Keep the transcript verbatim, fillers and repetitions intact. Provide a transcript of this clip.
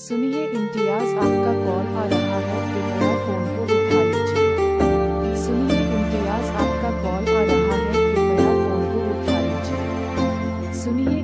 सुनिए इम्तियाज, आपका कॉल आ रहा है, कृपया फोन को उठा लीजिए। सुनिए इम्तियाज, आपका कॉल आ रहा है, कृपया फोन को उठा लीजिए। सुनिए।